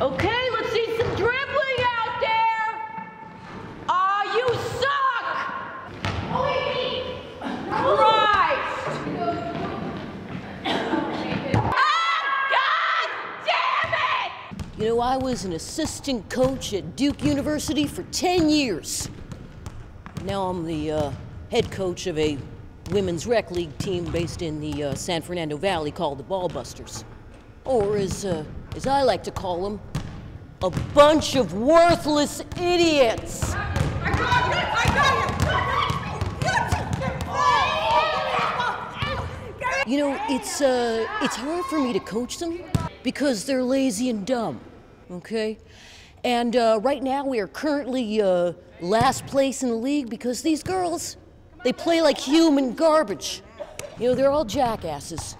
Okay, let's see some dribbling out there. Aw, you suck! Christ! God damn it! You know, I was an assistant coach at Duke University for 10 years. Now I'm the head coach of a women's rec league team based in the San Fernando Valley called the Ball Busters. Or as I like to call them, a bunch of worthless idiots. You know, it's hard for me to coach them because they're lazy and dumb, okay? And right now we are currently last place in the league because these girls, they play like human garbage. You know, they're all jackasses.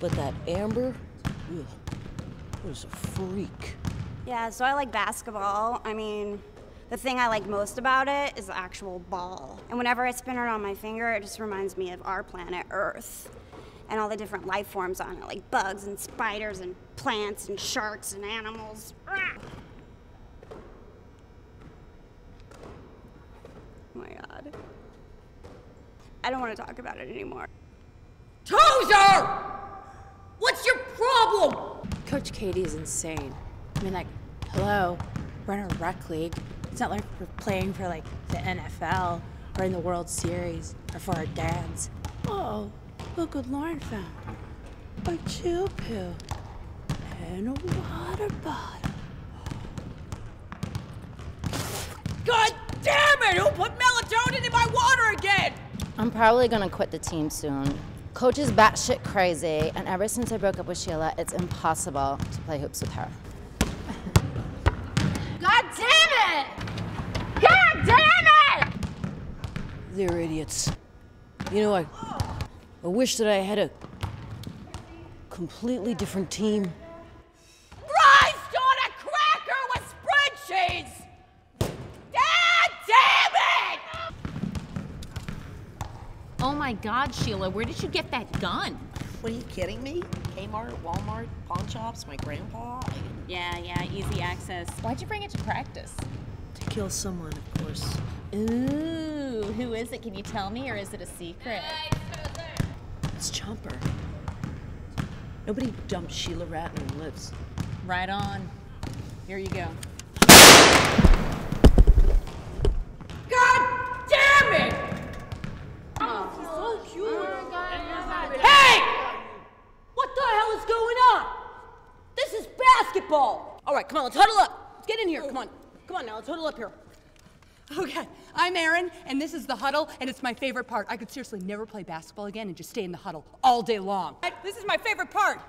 But that Amber, ugh. What is a freak? Yeah, so I like basketball. I mean, the thing I like most about it is the actual ball. And whenever I spin it on my finger, it just reminds me of our planet Earth and all the different life forms on it, like bugs and spiders and plants and sharks and animals. Oh my God. I don't want to talk about it anymore. Tozer! What's your problem? Coach Katie is insane. I mean, like, hello, we're in a rec league. It's not like we're playing for, like, the NFL or in the World Series or for a dance. Oh, look what Lauren found. A chill pill and a water bottle. God damn it! Who put melatonin in my water again? I'm probably gonna quit the team soon. Coach is batshit crazy, and ever since I broke up with Sheila, it's impossible to play hoops with her. God damn it! God damn it! They're idiots. You know, I wish that I had a completely different team. Christ on a cracker with spread cheese! Oh my God, Sheila, where did you get that gun? What, are you kidding me? Kmart, Walmart, pawn shops, my grandpa. Yeah, easy access. Why'd you bring it to practice? To kill someone, of course. Ooh, who is it? Can you tell me, or is it a secret? It's Chomper. Nobody dumped Sheila Ratner and lives. Right on. Here you go. God damn it! Hey! What the hell is going on? This is basketball. All right, come on, let's huddle up. Let's get in here, come on. Come on now, let's huddle up here. Okay, I'm Erin, and this is the huddle, and it's my favorite part. I could seriously never play basketball again and just stay in the huddle all day long. This is my favorite part.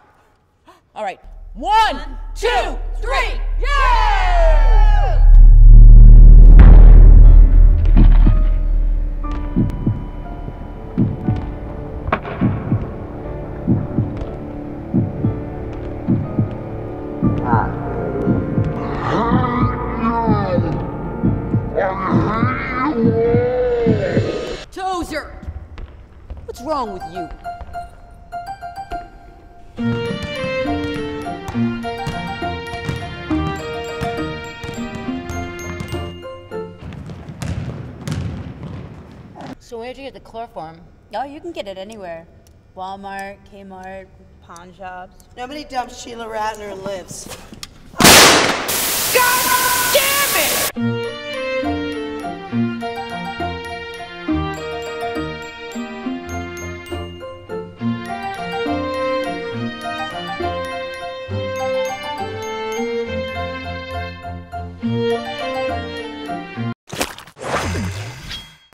All right, one, two, three, yeah! Tozer, what's wrong with you? So where'd you get the chloroform? Oh, you can get it anywhere. Walmart, Kmart, pawn shops. Nobody dumps Sheila Ratner and lives.